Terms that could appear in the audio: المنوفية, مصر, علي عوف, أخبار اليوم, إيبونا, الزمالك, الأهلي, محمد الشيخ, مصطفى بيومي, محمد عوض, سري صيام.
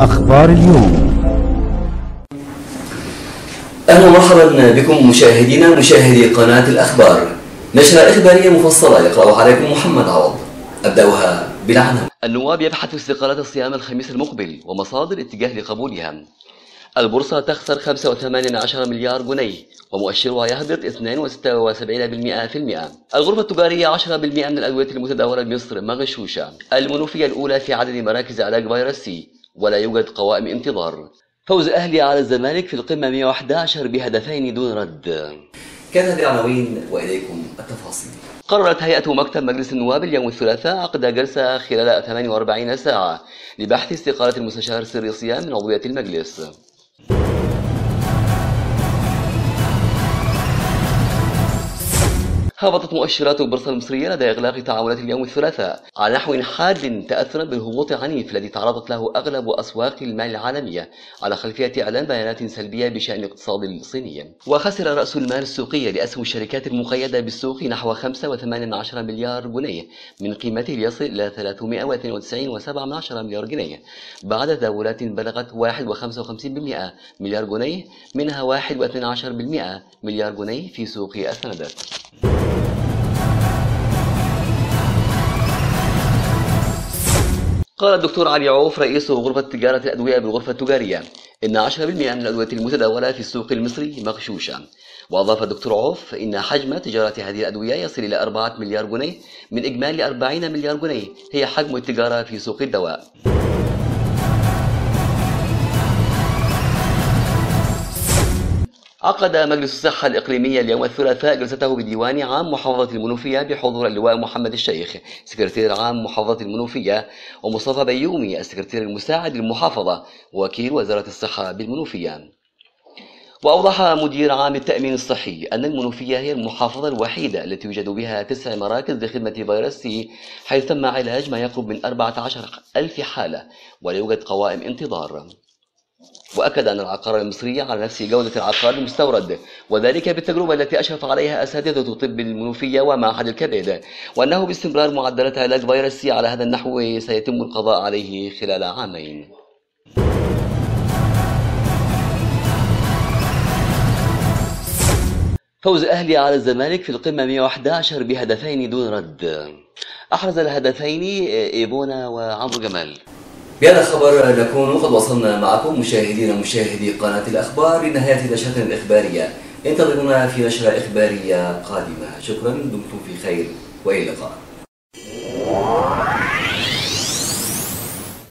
أخبار اليوم. أهلا ومرحبا بكم مشاهدينا مشاهدي قناة الأخبار. نشرة إخبارية مفصلة يقرأها عليكم محمد عوض. أبدأها بالعناوين. النواب يبحث استقالة صيام الخميس المقبل ومصادر اتجاه لقبولها. البورصة تخسر 85 مليار جنيه ومؤشرها يهبط 72.76%. الغرفة التجارية 10% من الأدوية المتداولة بمصر مغشوشة. المنوفية الأولى في عدد مراكز علاج فيروس سي ولا يوجد قوائم انتظار. فوز الأهلي على الزمالك في القمة 111 بهدفين دون رد. كانت العناوين وإليكم التفاصيل. قررت هيئة مكتب مجلس النواب اليوم الثلاثاء عقد جلسة خلال 48 ساعة لبحث استقالة المستشار سري صيام من عضوية المجلس. هبطت مؤشرات البورصة المصرية لدى إغلاق تعاملات اليوم الثلاثاء على نحو حاد تأثرا بالهبوط العنيف الذي تعرضت له أغلب أسواق المال العالمية على خلفية إعلان بيانات سلبية بشأن الاقتصاد الصيني. وخسر رأس المال السوقي لأسهم الشركات المقيدة بالسوق نحو 5.8 مليار جنيه من قيمته ليصل إلى 392.7 مليار جنيه بعد تداولات بلغت 1.55% مليار جنيه، منها 1.12% مليار جنيه في سوق السندات. قال الدكتور علي عوف رئيس غرفة تجارة الأدوية بالغرفة التجارية إن 10% من الأدوية المتداولة في السوق المصري مغشوشة. وأضاف الدكتور عوف إن حجم تجارة هذه الأدوية يصل إلى 4 مليار جنيه من إجمالي 40 مليار جنيه هي حجم التجارة في سوق الدواء. عقد مجلس الصحة الإقليمية اليوم الثلاثاء جلسته بديوان عام محافظة المنوفية بحضور اللواء محمد الشيخ سكرتير عام محافظة المنوفية ومصطفى بيومي السكرتير المساعد للمحافظة وكيل وزارة الصحة بالمنوفية. وأوضح مدير عام التأمين الصحي أن المنوفية هي المحافظة الوحيدة التي يوجد بها 9 مراكز لخدمة فيروس سي، حيث تم علاج ما يقرب من 14,000 حالة ولا يوجد قوائم انتظار. وأكد أن العقار المصري على نفس جودة العقار المستورد، وذلك بالتجربة التي أشرف عليها أساتذة طب المنوفية ومعهد الكبد، وأنه باستمرار معدلات علاج فيروس سي على هذا النحو سيتم القضاء عليه خلال عامين. فوز الأهلي على الزمالك في القمة 111 بهدفين دون رد. أحرز الهدفين إيبونا وعمرو جمال. بهذا الخبر نكون قد وصلنا معكم مشاهدينا مشاهدي قناة الأخبار لنهاية نشرتنا الإخبارية. انتظرونا في نشرة إخبارية قادمة. شكرا، دمتم في خير وإلى اللقاء.